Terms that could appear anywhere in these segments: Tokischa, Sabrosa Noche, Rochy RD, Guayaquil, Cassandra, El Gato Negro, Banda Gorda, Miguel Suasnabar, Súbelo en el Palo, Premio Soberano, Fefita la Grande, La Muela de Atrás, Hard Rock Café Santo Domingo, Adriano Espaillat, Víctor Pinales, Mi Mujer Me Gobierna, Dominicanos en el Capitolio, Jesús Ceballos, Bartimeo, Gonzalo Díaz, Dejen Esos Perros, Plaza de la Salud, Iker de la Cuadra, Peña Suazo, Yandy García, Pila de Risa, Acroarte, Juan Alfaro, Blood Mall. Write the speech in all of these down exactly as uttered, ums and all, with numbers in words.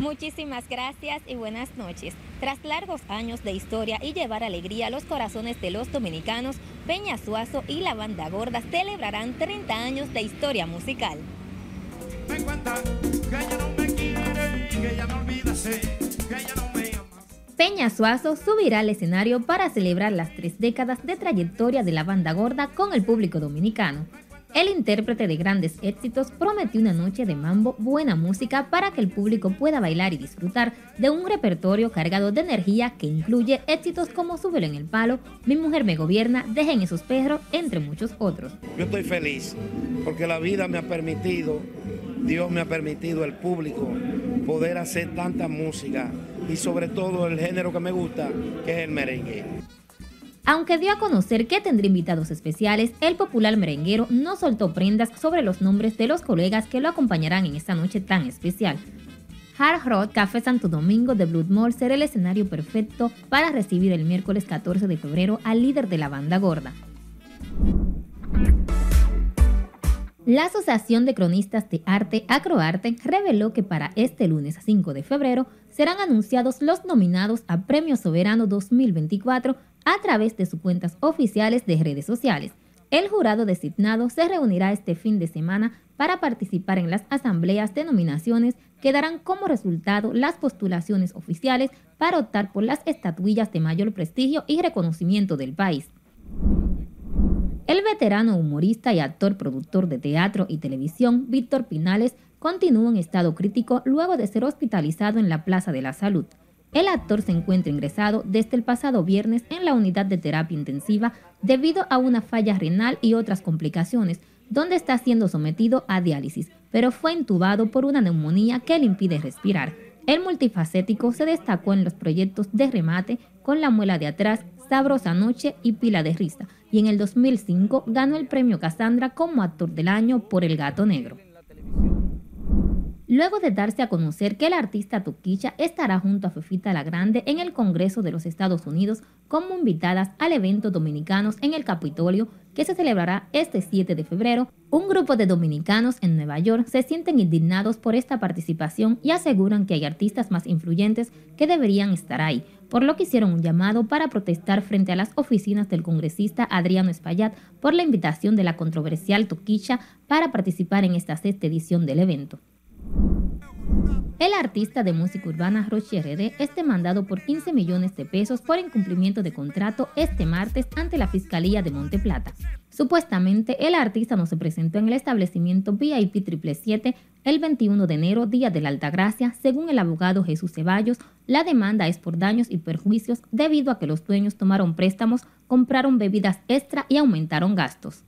Muchísimas gracias y buenas noches. Tras largos años de historia y llevar alegría a los corazones de los dominicanos, Peña Suazo y la Banda Gorda celebrarán treinta años de historia musical. Ten cuenta que ella no me quiere y que ella no olvídase, que ella no me ama. Peña Suazo subirá al escenario para celebrar las tres décadas de trayectoria de la Banda Gorda con el público dominicano. El intérprete de grandes éxitos prometió una noche de mambo, buena música para que el público pueda bailar y disfrutar de un repertorio cargado de energía que incluye éxitos como Súbelo en el Palo, Mi Mujer Me Gobierna, Dejen Esos Perros, entre muchos otros. Yo estoy feliz porque la vida me ha permitido, Dios me ha permitido, el público, poder hacer tanta música y sobre todo el género que me gusta, que es el merengue. Aunque dio a conocer que tendría invitados especiales, el popular merenguero no soltó prendas sobre los nombres de los colegas que lo acompañarán en esta noche tan especial. Hard Rock Café Santo Domingo de Blood Mall será el escenario perfecto para recibir el miércoles catorce de febrero al líder de la Banda Gorda. La Asociación de Cronistas de Arte, Acroarte, reveló que para este lunes cinco de febrero serán anunciados los nominados a Premio Soberano dos mil veinticuatro a través de sus cuentas oficiales de redes sociales. El jurado designado se reunirá este fin de semana para participar en las asambleas de nominaciones que darán como resultado las postulaciones oficiales para optar por las estatuillas de mayor prestigio y reconocimiento del país. El veterano humorista y actor productor de teatro y televisión, Víctor Pinales, continúa en estado crítico luego de ser hospitalizado en la Plaza de la Salud. El actor se encuentra ingresado desde el pasado viernes en la unidad de terapia intensiva debido a una falla renal y otras complicaciones, donde está siendo sometido a diálisis, pero fue intubado por una neumonía que le impide respirar. El multifacético se destacó en los proyectos de remate con La Muela de Atrás, Sabrosa Noche y Pila de Risa, y en el dos mil cinco ganó el premio Cassandra como actor del año por El Gato Negro. Luego de darse a conocer que el artista Tokischa estará junto a Fefita la Grande en el Congreso de los Estados Unidos como invitadas al evento Dominicanos en el Capitolio, que se celebrará este siete de febrero, un grupo de dominicanos en Nueva York se sienten indignados por esta participación y aseguran que hay artistas más influyentes que deberían estar ahí, por lo que hicieron un llamado para protestar frente a las oficinas del congresista Adriano Espaillat por la invitación de la controversial Tokischa para participar en esta sexta edición del evento. El artista de música urbana Rochy R D es demandado por quince millones de pesos por incumplimiento de contrato este martes ante la Fiscalía de Monte Plata. Supuestamente, el artista no se presentó en el establecimiento V I P siete siete siete el veintiuno de enero, día de la Altagracia. Según el abogado Jesús Ceballos, la demanda es por daños y perjuicios debido a que los dueños tomaron préstamos, compraron bebidas extra y aumentaron gastos.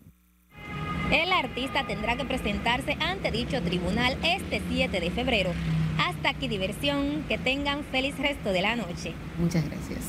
El artista tendrá que presentarse ante dicho tribunal este siete de febrero. Hasta aquí diversión, que tengan feliz resto de la noche. Muchas gracias.